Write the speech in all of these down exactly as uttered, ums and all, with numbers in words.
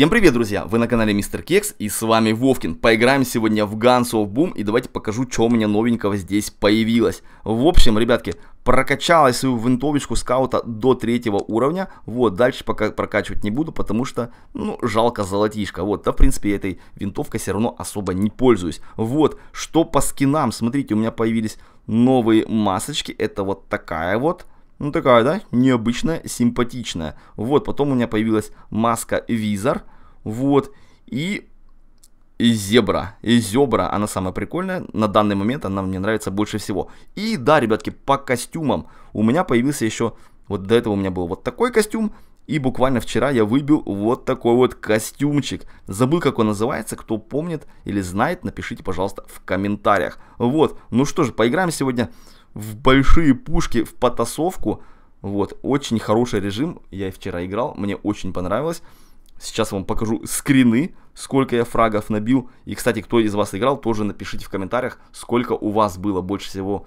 Всем привет, друзья! Вы на канале Мистер Кекс и с вами Вовкин. Поиграем сегодня в Гансов Бум и давайте покажу, что у меня новенького здесь появилось. В общем, ребятки, прокачалась свою винтовочку скаута до третьего уровня. Вот, дальше пока прокачивать не буду, потому что, ну, жалко золотишко. Вот, да, в принципе, этой винтовкой все равно особо не пользуюсь. Вот, что по скинам. Смотрите, у меня появились новые масочки. Это вот такая вот. Ну, такая, да, необычная, симпатичная. Вот, потом у меня появилась маска Визор. Вот, и... и зебра. И зебра, она самая прикольная. На данный момент она мне нравится больше всего. И да, ребятки, по костюмам у меня появился еще... Вот до этого у меня был вот такой костюм. И буквально вчера я выбил вот такой вот костюмчик. Забыл, как он называется. Кто помнит или знает, напишите, пожалуйста, в комментариях. Вот, ну что же, поиграем сегодня... в большие пушки, в потасовку. Вот, очень хороший режим. Я и вчера играл, мне очень понравилось. Сейчас вам покажу скрины, сколько я фрагов набил. И, кстати, кто из вас играл, тоже напишите в комментариях, сколько у вас было больше всего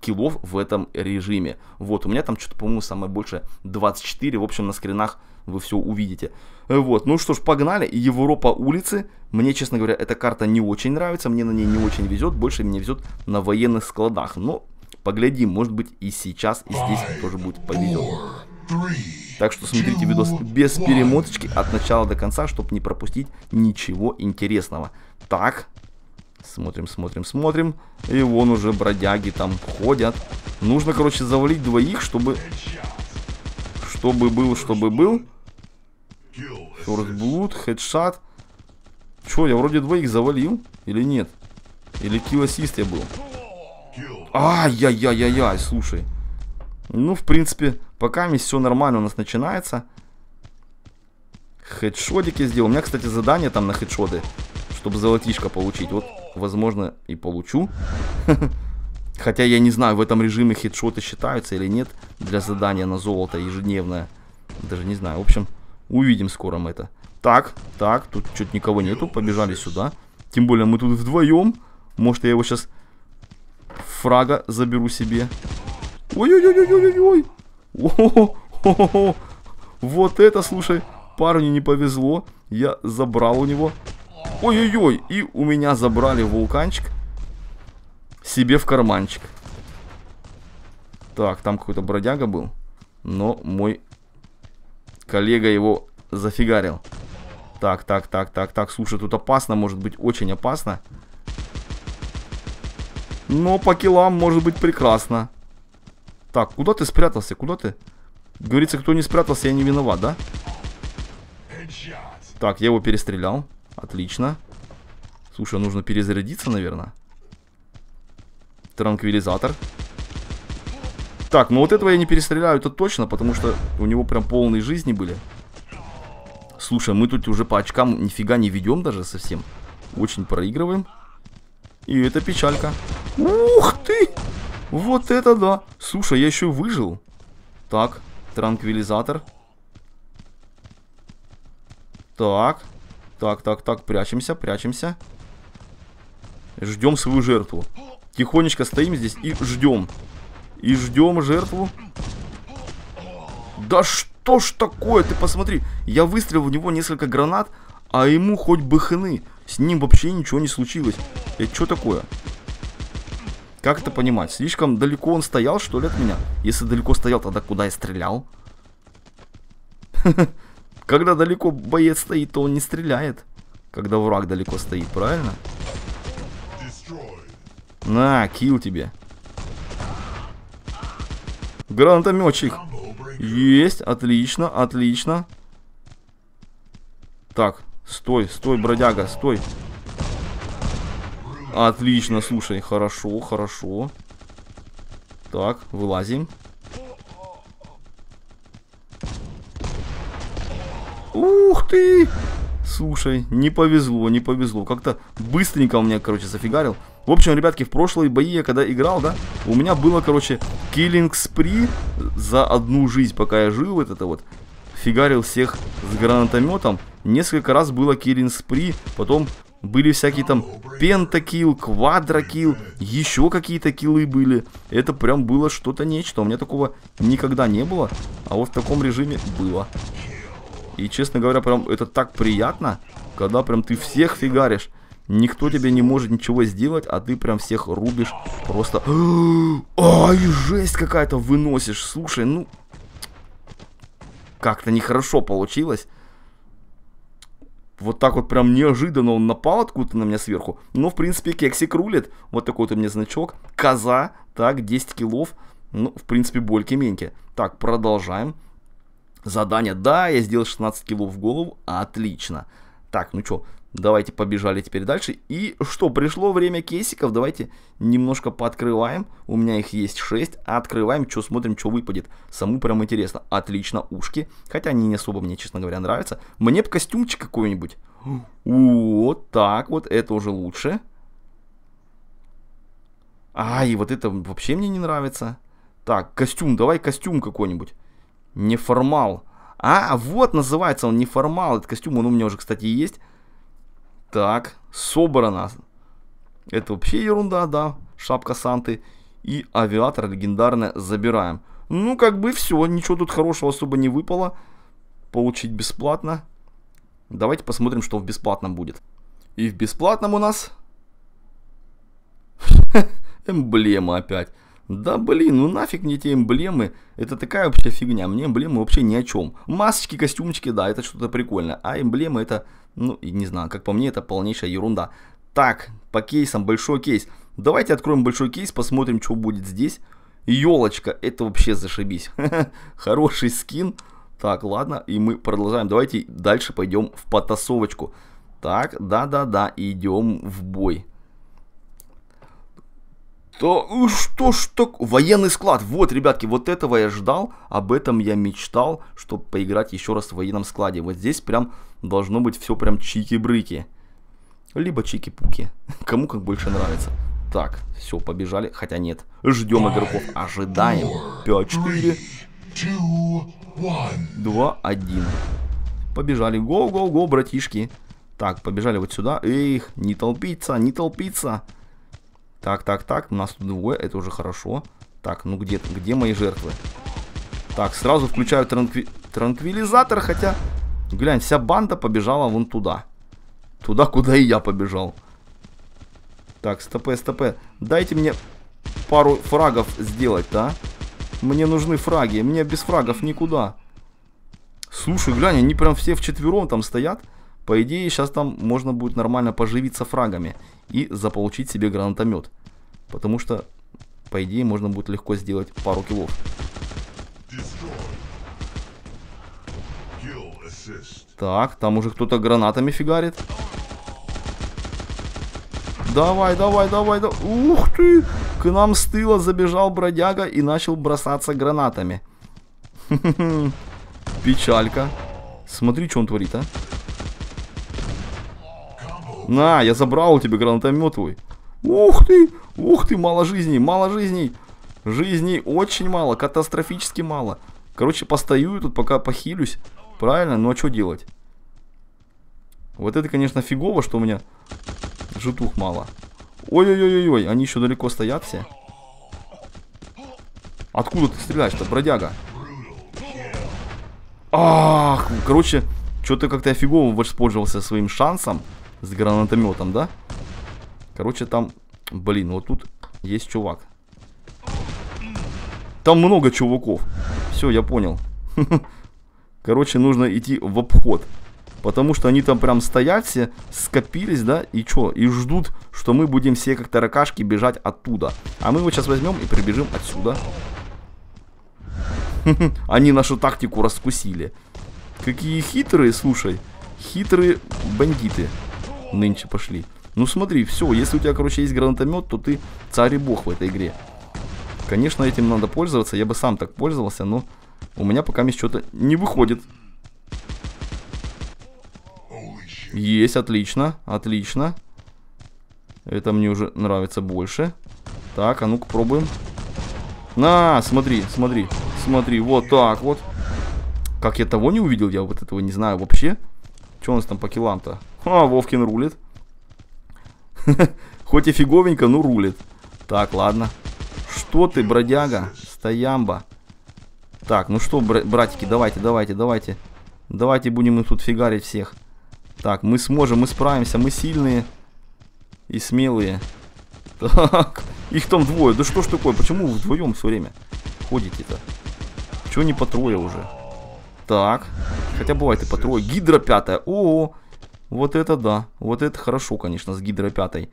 киллов в этом режиме. Вот, у меня там что-то, по-моему, самое большее двадцать четыре. В общем, на скринах вы все увидите. Вот, ну что ж, погнали. Европа улицы. Мне, честно говоря, эта карта не очень нравится. Мне на ней не очень везет. Больше мне везет на военных складах. Но... поглядим, может быть и сейчас, и здесь тоже будет повезет. Так что смотрите видос без перемоточки от начала до конца, чтобы не пропустить ничего интересного. Так, смотрим, смотрим, смотрим. И вон уже бродяги там ходят. Нужно, короче, завалить двоих, чтобы... Чтобы был, чтобы был. Фёрстблуд, хедшот. Чё, я вроде двоих завалил? Или нет? Или килл-ассист я был? Ай-яй-яй-яй-яй, слушай. Ну, в принципе, пока все нормально у нас начинается. Хедшотик я сделал. У меня, кстати, задание там на хедшоты, чтобы золотишко получить. Вот, возможно, и получу. Хотя я не знаю, в этом режиме хедшоты считаются или нет. Для задания на золото ежедневное. Даже не знаю. В общем, увидим скоро мы это. Так, так, тут что-то никого нету. Побежали сюда. Тем более мы тут вдвоем. Может, я его сейчас... фрага заберу себе. Ой-ой-ой-ой-ой-ой. О-о-о-о-о-о. Вот это, слушай, парню не повезло. Я забрал у него. Ой-ой-ой. И у меня забрали вулканчик себе в карманчик. Так, там какой-то бродяга был. Но мой коллега его зафигарил. Так, так, так, так, так. Слушай, тут опасно, может быть, очень опасно. Но по киллам может быть прекрасно. Так, куда ты спрятался? Куда ты? Говорится, кто не спрятался, я не виноват, да? Так, я его перестрелял. Отлично. Слушай, нужно перезарядиться, наверное. Транквилизатор. Так, ну вот этого я не перестреляю, это точно, потому что у него прям полные жизни были. Слушай, мы тут уже по очкам нифига не ведем даже совсем. Очень проигрываем. И это печалька. Ух ты! Вот это да! Слушай, я еще выжил. Так, транквилизатор. Так, так, так, так, прячемся, прячемся. Ждем свою жертву. Тихонечко стоим здесь и ждем. И ждем жертву. Да что ж такое, ты посмотри. Я выстрелил в него несколько гранат, а ему хоть бы хны. С ним вообще ничего не случилось. Это что такое? Как это понимать? Слишком далеко он стоял, что ли, от меня? Если далеко стоял, тогда куда я стрелял? Когда далеко боец стоит, то он не стреляет. Когда враг далеко стоит, правильно? На, килл тебе. Гранатометчик. Есть, отлично, отлично. Так. Стой, стой, бродяга, стой. Отлично, слушай, хорошо, хорошо. Так, вылазим. Ух ты! Слушай, не повезло, не повезло. Как-то быстренько у меня, короче, зафигарил. В общем, ребятки, в прошлые бои я когда играл, да, у меня было, короче, киллинг спри за одну жизнь, пока я жил, вот это вот. Фигарил всех с гранатометом. Несколько раз было киллинг спри, потом были всякие там пентакилл, квадрокилл, еще какие-то киллы были. Это прям было что-то нечто. У меня такого никогда не было, а вот в таком режиме было. И, честно говоря, прям это так приятно, когда прям ты всех фигаришь. Никто тебе не может ничего сделать, а ты прям всех рубишь. Просто... Ай, жесть какая-то выносишь. Слушай, ну... Как-то нехорошо получилось. Вот так вот прям неожиданно он напал откуда-то на меня сверху. Но, в принципе, кексик рулит. Вот такой вот у меня значок. Коза. Так, десять киллов. Ну, в принципе, больки-меньки. Так, продолжаем. Задание. Да, я сделал шестнадцать киллов в голову. Отлично. Так, ну чё... Давайте побежали теперь дальше. И что, пришло время кейсиков. Давайте немножко пооткрываем. У меня их есть шесть. Открываем, что смотрим, что выпадет. Саму прям интересно. Отлично, ушки. Хотя они не особо мне, честно говоря, нравятся. Мне бы костюмчик какой-нибудь. Вот так вот. Это уже лучше. А, и вот это вообще мне не нравится. Так, костюм. Давай костюм какой-нибудь. Неформал. А, вот называется он неформал. Этот костюм, он у меня уже, кстати, есть. Так, собрано. Это вообще ерунда, да. Шапка Санты. И авиатор легендарная забираем. Ну, как бы все. Ничего тут хорошего особо не выпало. Получить бесплатно. Давайте посмотрим, что в бесплатном будет. И в бесплатном у нас... Эмблема опять. Да блин, ну нафиг мне эти эмблемы. Это такая вообще фигня. Мне эмблемы вообще ни о чем. Масочки, костюмчики, да, это что-то прикольное. А эмблемы это... Ну, и не знаю, как по мне, это полнейшая ерунда. Так, по кейсам, большой кейс. Давайте откроем большой кейс, посмотрим, что будет здесь. Елочка, это вообще зашибись. Хороший скин. Так, ладно, и мы продолжаем. Давайте дальше пойдем в потасовочку. Так, да-да-да, идем в бой. То, что ж так? Военный склад. Вот, ребятки, вот этого я ждал. Об этом я мечтал, чтобы поиграть еще раз в военном складе. Вот здесь прям должно быть все прям чики-брыки. Либо чики-пуки. Кому как больше нравится. Так, все, побежали. Хотя нет. Ждем игроков. Ожидаем. пять, четыре, три, два, один. Побежали. Го-го-го, братишки. Так, побежали вот сюда. Эх, не толпиться, не толпиться. Так, так, так, у нас тут двое, это уже хорошо. Так, ну где, где мои жертвы? Так, сразу включаю транкви... транквилизатор, хотя... Глянь, вся банда побежала вон туда. Туда, куда и я побежал. Так, стп, стп. Дайте мне пару фрагов сделать, да? Мне нужны фраги, мне без фрагов никуда. Слушай, глянь, они прям все вчетвером там стоят. По идее, сейчас там можно будет нормально поживиться фрагами и заполучить себе гранатомет. Потому что, по идее, можно будет легко сделать пару киллов. Так, там уже кто-то гранатами фигарит. Давай, давай, давай, давай. Ух ты! К нам с тыла забежал бродяга и начал бросаться гранатами. Печалька. Смотри, что он творит, а. На, я забрал у тебя гранатомет твой. Ух ты, ух ты, мало жизней, мало жизней. Жизней очень мало, катастрофически мало. Короче, постою тут, пока похилюсь. Правильно, ну а что делать? Вот это, конечно, фигово, что у меня житух мало. Ой-ой-ой-ой, они еще далеко стоят все. Откуда ты стреляешь-то, бродяга? Ах, короче, что-то как-то я фигово воспользовался своим шансом. С гранатометом, да? Короче, там... Блин, вот тут есть чувак. Там много чуваков. Все, я понял. Короче, нужно идти в обход. Потому что они там прям стоят все, скопились, да? И что? И ждут, что мы будем все как таракашки бежать оттуда. А мы его сейчас возьмем и прибежим отсюда. Они нашу тактику раскусили. Какие хитрые, слушай. Хитрые бандиты. Нынче пошли. Ну смотри, все, если у тебя, короче, есть гранатомет, то ты царь и бог в этой игре. Конечно, этим надо пользоваться. Я бы сам так пользовался, но у меня пока что-то не выходит. Есть, отлично, отлично. Это мне уже нравится больше. Так, а ну-ка пробуем. На, смотри, смотри, смотри, вот так вот. Как я того не увидел, я вот этого не знаю вообще. Что у нас там по киллам-то? А, Вовкин рулит. Хоть и фиговенько, но рулит. Так, ладно. Что ты, бродяга? Стоямба. Так, ну что, братики, давайте, давайте, давайте. Давайте будем им тут фигарить всех. Так, мы сможем, мы справимся, мы сильные и смелые. Так, их там двое. Да что ж такое, почему вы вдвоем все время ходите-то? Чего не по трое уже? Так, хотя бывает и по трое. Гидра пятая. О, вот это да. Вот это хорошо, конечно, с гидра пятой.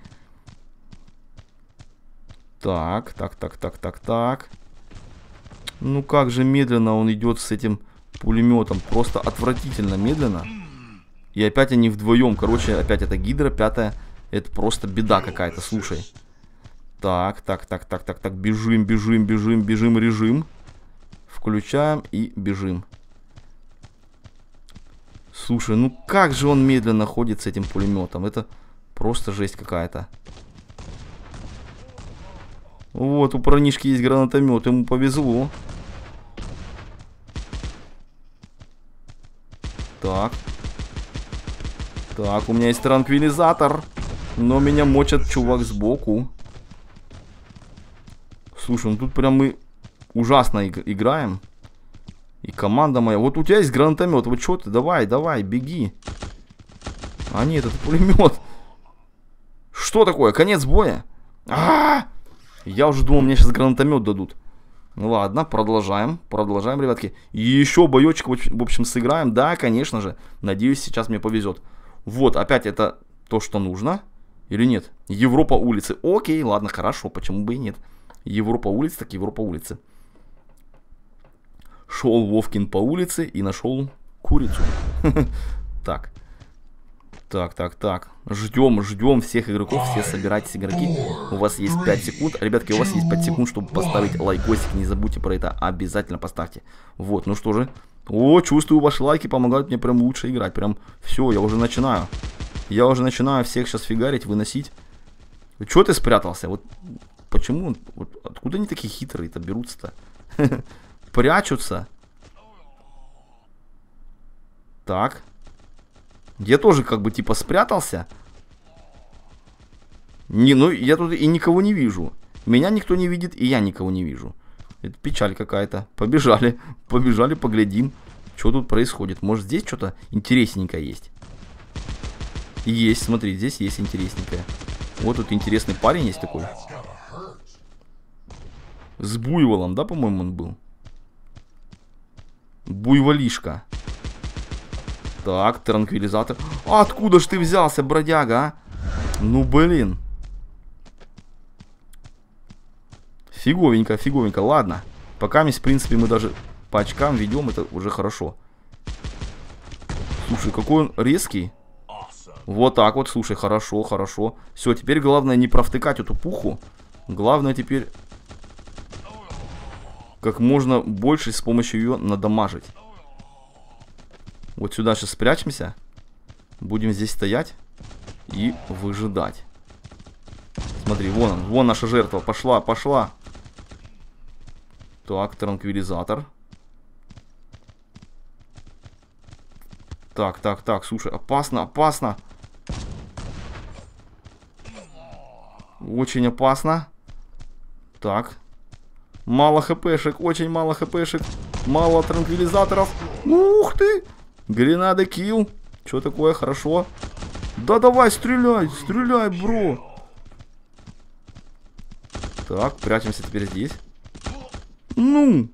Так, так, так, так, так, так. Ну как же медленно он идет с этим пулеметом. Просто отвратительно медленно. И опять они вдвоем. Короче, опять это гидра пятая. Это просто беда какая-то, слушай. Так, так, так, так, так, так. Бежим, бежим, бежим, бежим, режим. Включаем и бежим. Слушай, ну как же он медленно ходит с этим пулеметом. Это просто жесть какая-то. Вот, у парнишки есть гранатомет, ему повезло. Так. Так, у меня есть транквилизатор. Но меня мочат чувак сбоку. Слушай, ну тут прям мы ужасно иг- играем. И команда моя. Вот у тебя есть гранатомет. Вот что ты? Давай, давай, беги. А нет, это пулемет. Что такое? Конец боя? А-а-а! Я уже думал, мне сейчас гранатомет дадут. Ну ладно, продолжаем. Продолжаем, ребятки. И еще боечек, в общем, сыграем. Да, конечно же. Надеюсь, сейчас мне повезет. Вот, опять это то, что нужно. Или нет? Европа улицы. Окей, ладно, хорошо. Почему бы и нет? Европа улицы, так Европа улицы. Шел Вовкин по улице и нашел курицу. Так. Так, так, так. Ждем, ждем всех игроков. Все собирайтесь, игроки. У вас есть пять секунд. Ребятки, у вас есть пять секунд, чтобы поставить лайкосик. Не забудьте про это. Обязательно поставьте. Вот, ну что же. О, чувствую, ваши лайки помогают мне прям лучше играть. Прям все, я уже начинаю. Я уже начинаю всех сейчас фигарить, выносить. Че ты спрятался? Вот почему? Вот откуда они такие хитрые-то берутся-то? Прячутся. Так. Я тоже как бы типа спрятался. Не, ну я тут и никого не вижу. Меня никто не видит, и я никого не вижу. Это печаль какая-то. Побежали. Побежали, поглядим, что тут происходит. Может, здесь что-то интересненькое есть? Есть, смотри, здесь есть интересненькое. Вот тут интересный парень есть такой. С буйволом, да, по-моему, он был? Буйволишка. Так, транквилизатор. А откуда ж ты взялся, бродяга, а? Ну, блин. Фиговенько, фиговенько. Ладно. Пока, в принципе, мы даже по очкам ведем. Это уже хорошо. Слушай, какой он резкий. Вот так вот, слушай. Хорошо, хорошо. Все, теперь главное не провтыкать эту пуху. Главное теперь как можно больше с помощью ее надамажить. Вот сюда сейчас спрячемся. Будем здесь стоять и выжидать. Смотри, вон он, вон наша жертва. Пошла, пошла. Так, транквилизатор. Так, так, так, слушай, опасно, опасно. Очень опасно. Так. Мало хпшек, очень мало хпшек. Мало транквилизаторов. Ух ты! Гренада килл. Что такое? Хорошо. Да давай, стреляй, стреляй, бро. Так, прячемся теперь здесь. Ну!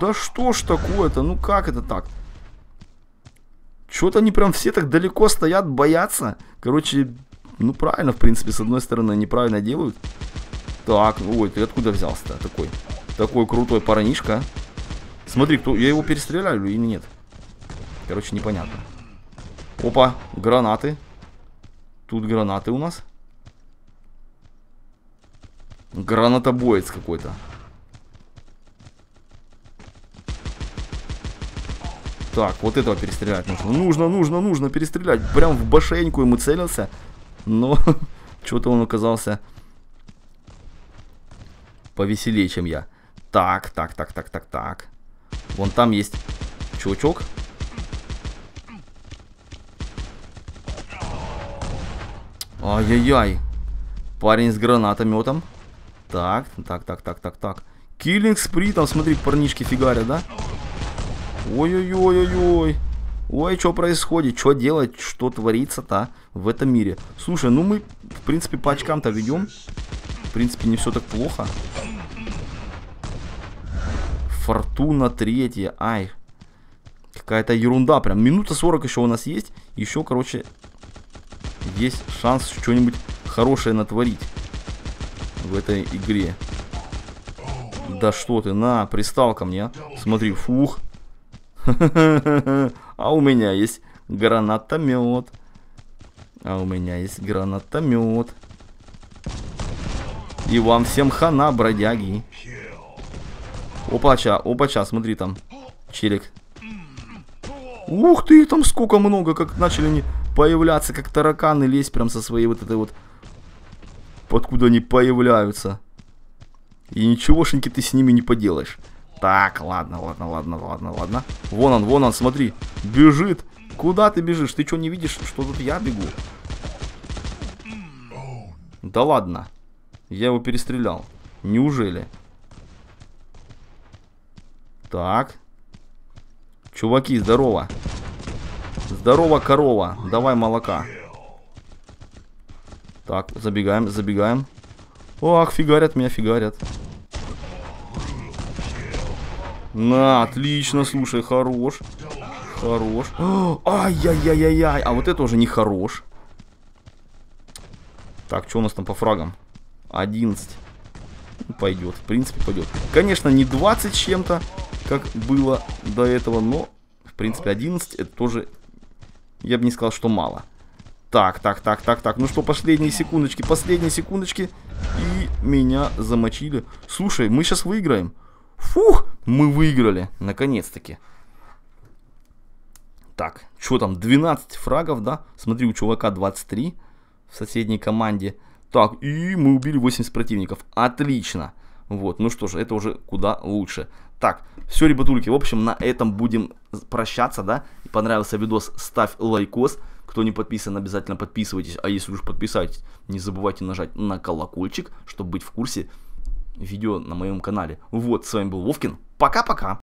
Да что ж такое-то? Ну как это так? Что-то они прям все так далеко стоят, боятся. Короче, ну правильно, в принципе, с одной стороны, неправильно делают. Так, ой, ты откуда взялся-то такой? Такой крутой парнишка. Смотри, кто... я его перестреляю или нет? Короче, непонятно. Опа, гранаты. Тут гранаты у нас. Гранатобоец какой-то. Так, вот этого перестрелять нужно. Нужно, нужно, нужно перестрелять. Прям в башеньку ему целился. Но что-то он оказался повеселее, чем я. Так, так, так, так, так, так. Вон там есть чувачок. Ай-яй-яй. Парень с гранатометом. Так, так, так, так, так, так. Киллинг спри, там, смотри, парнишки фигарят, да? Ой-ой-ой-ой-ой. Ой, что происходит? Что делать? Что творится-то в этом мире? Слушай, ну мы, в принципе, по очкам-то ведем. В принципе, не все так плохо. Фортуна третья. Ай. Какая-то ерунда прям. Минута сорок еще у нас есть. Еще, короче, есть шанс что-нибудь хорошее натворить в этой игре. Да что ты, на, пристал ко мне. Смотри, фух. А у меня есть гранатомет. А у меня есть гранатомет. И вам всем хана, бродяги. Опача, опача, смотри там. Челик. Ух ты, там сколько много, как начали они появляться, как тараканы, лезть прям со своей вот этой вот... Откуда они появляются. И ничегошеньки ты с ними не поделаешь. Так, ладно, ладно, ладно, ладно, ладно. Вон он, вон он, смотри. Бежит. Куда ты бежишь? Ты что, не видишь, что тут я бегу? Да ладно. Я его перестрелял. Неужели? Так. Чуваки, здорово. Здорово, корова. Давай молока. Так, забегаем, забегаем. Ах, фигарят меня, фигарят. На, отлично, слушай, хорош. Хорош. Ай-яй-яй-яй-яй. А вот это уже не хорош. Так, что у нас там по фрагам? одиннадцать. Пойдет, в принципе, пойдет. Конечно, не двадцать чем-то, как было до этого, но, в принципе, одиннадцать это тоже, я бы не сказал, что мало. Так, так, так, так, так. Ну что, последние секундочки, последние секундочки. И меня замочили. Слушай, мы сейчас выиграем. Фух, мы выиграли, наконец-таки. Так, что там, двенадцать фрагов, да? Смотри, у чувака двадцать три в соседней команде. Так, и мы убили восемьдесят противников. Отлично. Вот, ну что ж, это уже куда лучше. Так, все, ребятульки, в общем, на этом будем прощаться, да? Понравился видос, ставь лайкос. Кто не подписан, обязательно подписывайтесь. А если уж подписаетесь, не забывайте нажать на колокольчик, чтобы быть в курсе видео на моем канале. Вот, с вами был Вовкин. Пока-пока!